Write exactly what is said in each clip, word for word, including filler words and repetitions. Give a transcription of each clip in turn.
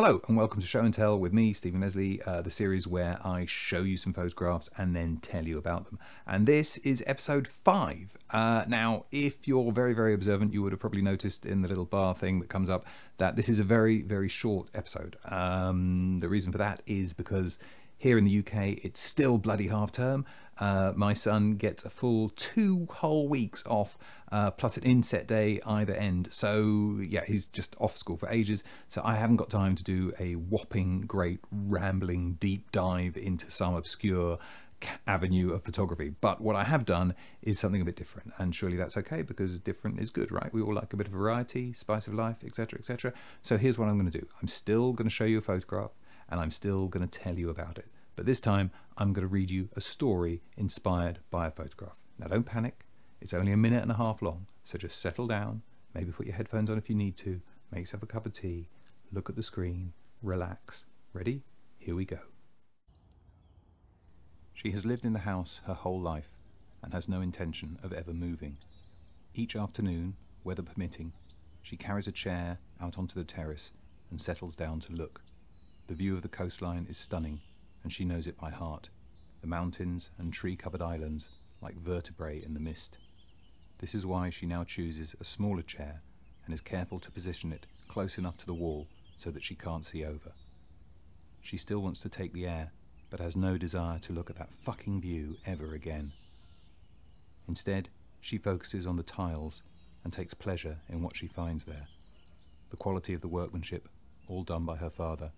Hello and welcome to Show and Tell with me, Stephen Leslie, uh, the series where I show you some photographs and then tell you about them. And this is episode five. Uh, now, if you're very, very observant, you would have probably noticed in the little bar thing that comes up that this is a very, very short episode. Um, the reason for that is because here in the U K, it's still bloody half term. Uh, my son gets a full two whole weeks off, uh, plus an inset day either end. So yeah, he's just off school for ages. So I haven't got time to do a whopping, great, rambling, deep dive into some obscure avenue of photography. But what I have done is something a bit different, and surely that's okay, because different is good, right? We all like a bit of variety, spice of life, et cetera, et cetera. So here's what I'm going to do. I'm still going to show you a photograph, and I'm still going to tell you about it. But this time, I'm going to read you a story inspired by a photograph. Now, don't panic. It's only a minute and a half long, so just settle down. Maybe put your headphones on if you need to. Make yourself a cup of tea. Look at the screen. Relax. Ready? Here we go. She has lived in the house her whole life and has no intention of ever moving. Each afternoon, weather permitting, she carries a chair out onto the terrace and settles down to look. The view of the coastline is stunning, and she knows it by heart, the mountains and tree-covered islands like vertebrae in the mist. This is why she now chooses a smaller chair and is careful to position it close enough to the wall so that she can't see over. She still wants to take the air, but has no desire to look at that fucking view ever again. Instead, she focuses on the tiles and takes pleasure in what she finds there. The quality of the workmanship, all done by her father.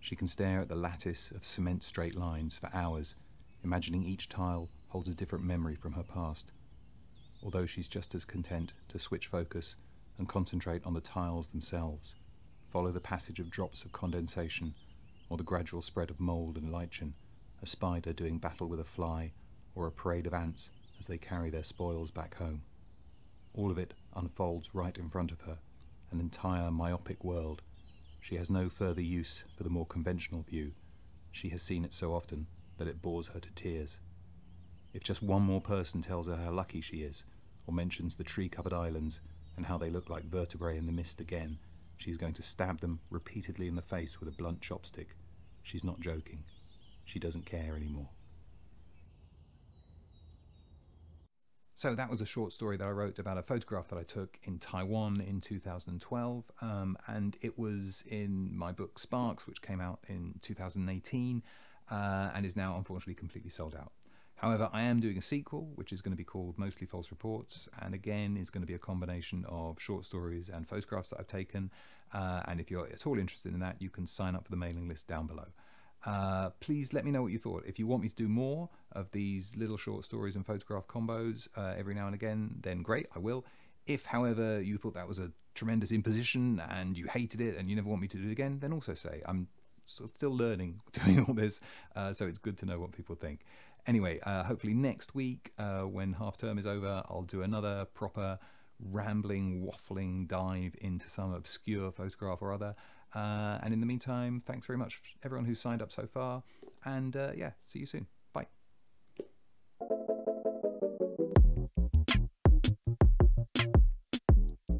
She can stare at the lattice of cement straight lines for hours, imagining each tile holds a different memory from her past. Although she's just as content to switch focus and concentrate on the tiles themselves, follow the passage of drops of condensation or the gradual spread of mould and lichen, a spider doing battle with a fly or a parade of ants as they carry their spoils back home. All of it unfolds right in front of her, an entire myopic world. She has no further use for the more conventional view. She has seen it so often that it bores her to tears. If just one more person tells her how lucky she is, or mentions the tree-covered islands and how they look like vertebrae in the mist again, she's going to stab them repeatedly in the face with a blunt chopstick. She's not joking. She doesn't care anymore. So that was a short story that I wrote about a photograph that I took in Taiwan in two thousand twelve, um, and it was in my book Sparks, which came out in two thousand eighteen uh, and is now unfortunately completely sold out. However, I am doing a sequel, which is going to be called Mostly False Reports, and again is going to be a combination of short stories and photographs that I've taken, uh, and if you're at all interested in that, you can sign up for the mailing list down below. Uh, please let me know what you thought. If you want me to do more of these little short stories and photograph combos uh, every now and again, then great, I will. If, however, you thought that was a tremendous imposition and you hated it and you never want me to do it again, then also say, I'm sort of still learning doing all this, uh, so it's good to know what people think. Anyway, uh, hopefully next week, uh, when half term is over, I'll do another proper rambling, waffling dive into some obscure photograph or other. Uh, and in the meantime, thanks very much for everyone who's signed up so far, and uh, yeah, see you soon.